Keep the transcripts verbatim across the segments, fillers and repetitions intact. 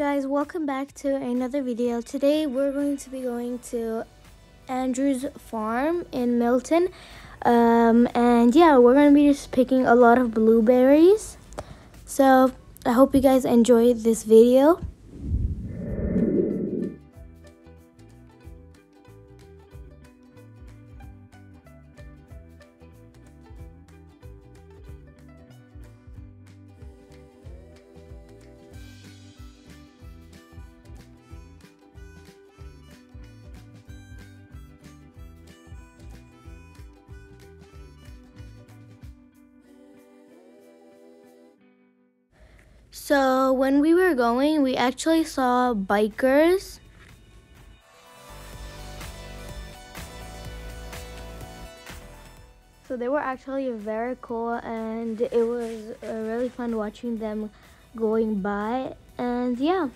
guys, welcome back to another video. Today we're going to be going to Andrew's farm in Milton, um, and yeah, we're going to be just picking a lot of blueberries, so I hope you guys enjoy this video. So when we were going, we actually saw bikers. So they were actually very cool, and it was uh, really fun watching them going by, and yeah.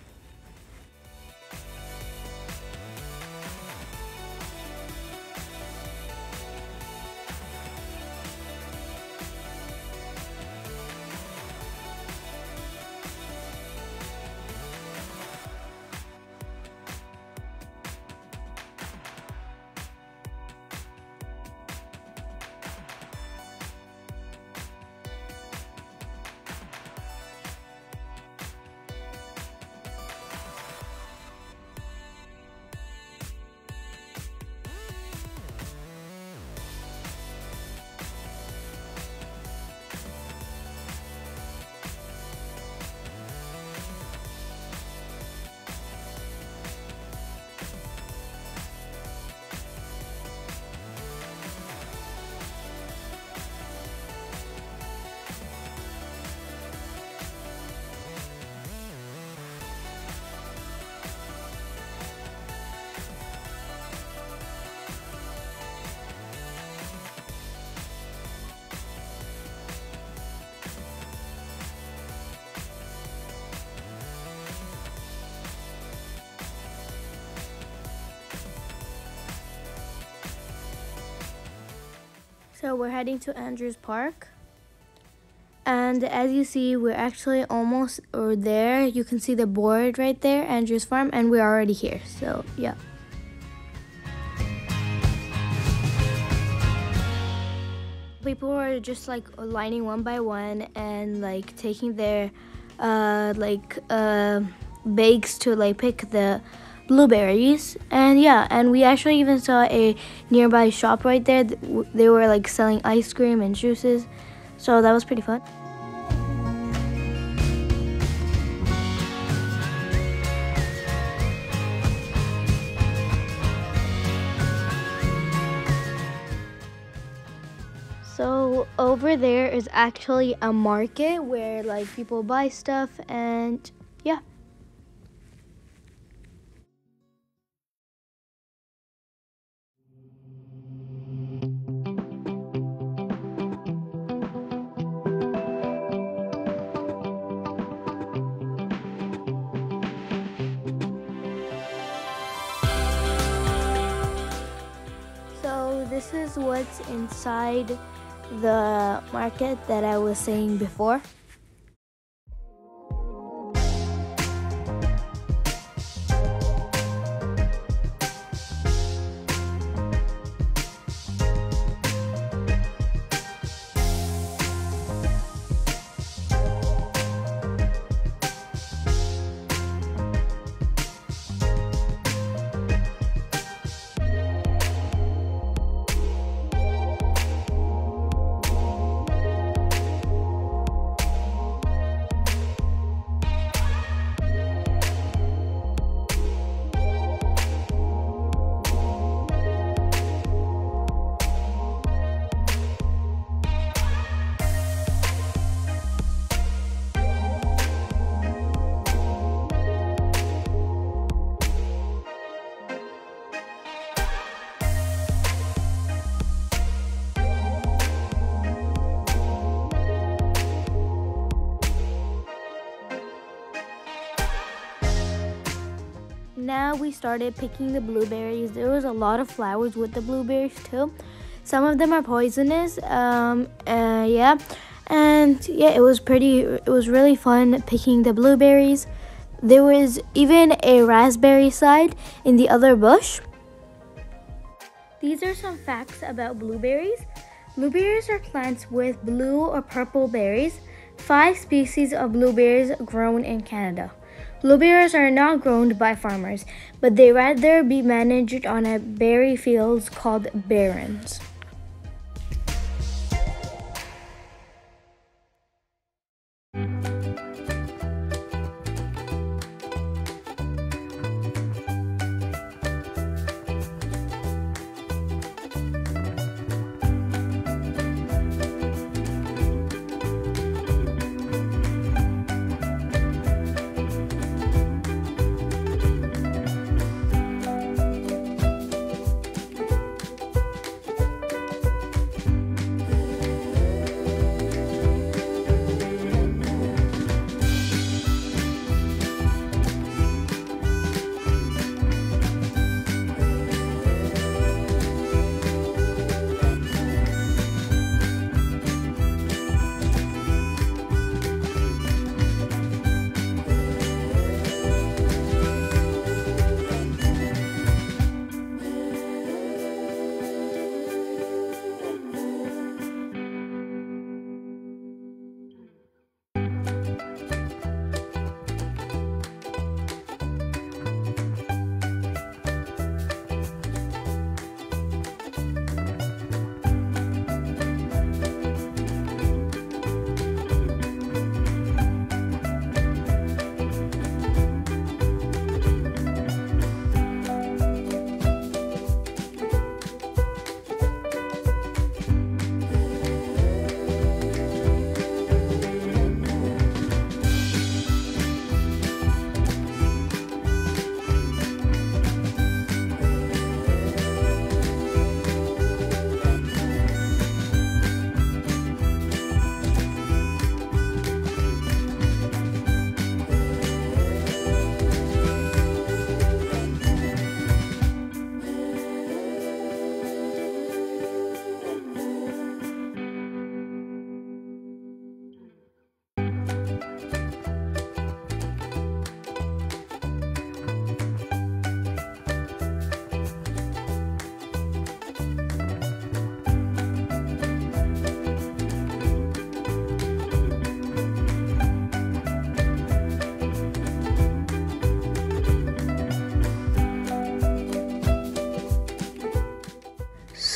So we're heading to Andrew's Park, and as you see, we're actually almost or there. You can see the board right there, Andrew's Farm, and we're already here, so yeah. People were just like lining one by one and like taking their uh, like uh, bags to like pick the blueberries, and yeah, and we actually even saw a nearby shop right there. They were like selling ice cream and juices, so that was pretty fun. So over there is actually a market where like people buy stuff, and yeah. This is what's inside the market that I was saying before. Now we started picking the blueberries. There was a lot of flowers with the blueberries too. Some of them are poisonous. Um, uh, yeah, and yeah, it was pretty. It was really fun picking the blueberries. There was even a raspberry side in the other bush. These are some facts about blueberries. Blueberries are plants with blue or purple berries. Five species of blueberries grown in Canada. Blueberries are not grown by farmers, but they rather be managed on a berry fields called barrens.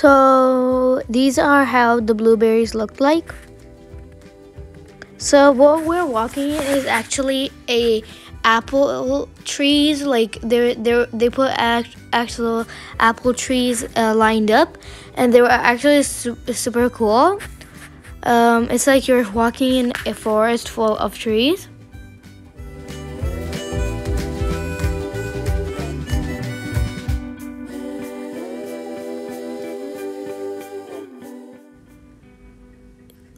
So these are how the blueberries look like. So what we're walking in is actually a apple trees, like they they they put act, actual apple trees uh, lined up, and they were actually su super cool. Um, it's like you're walking in a forest full of trees.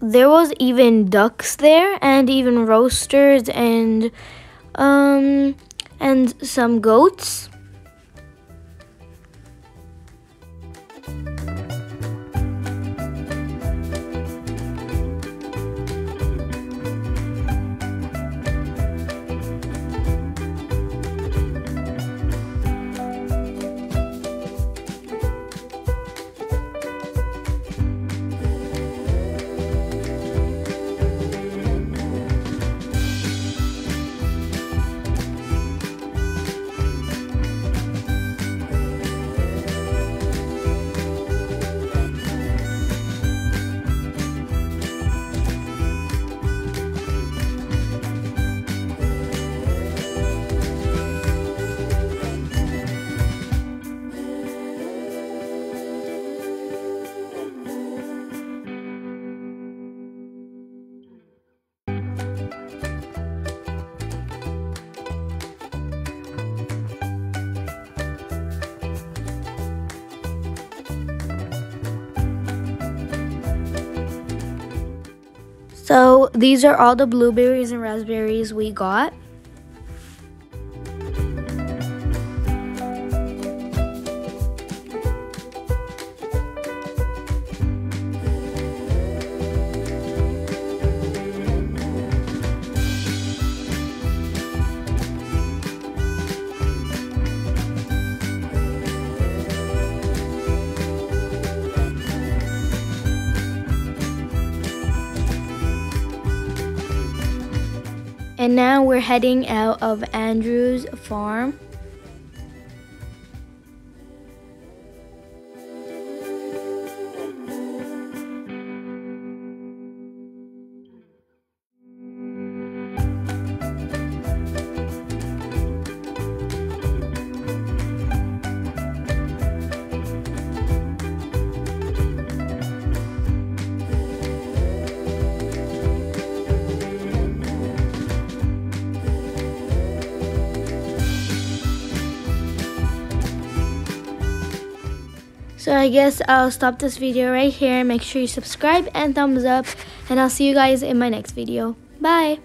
There was even ducks there, and even roosters, and um and some goats. So these are all the blueberries and raspberries we got. And now we're heading out of Andrew's farm. So I guess I'll stop this video right here. Make sure you subscribe and thumbs up, and I'll see you guys in my next video. Bye!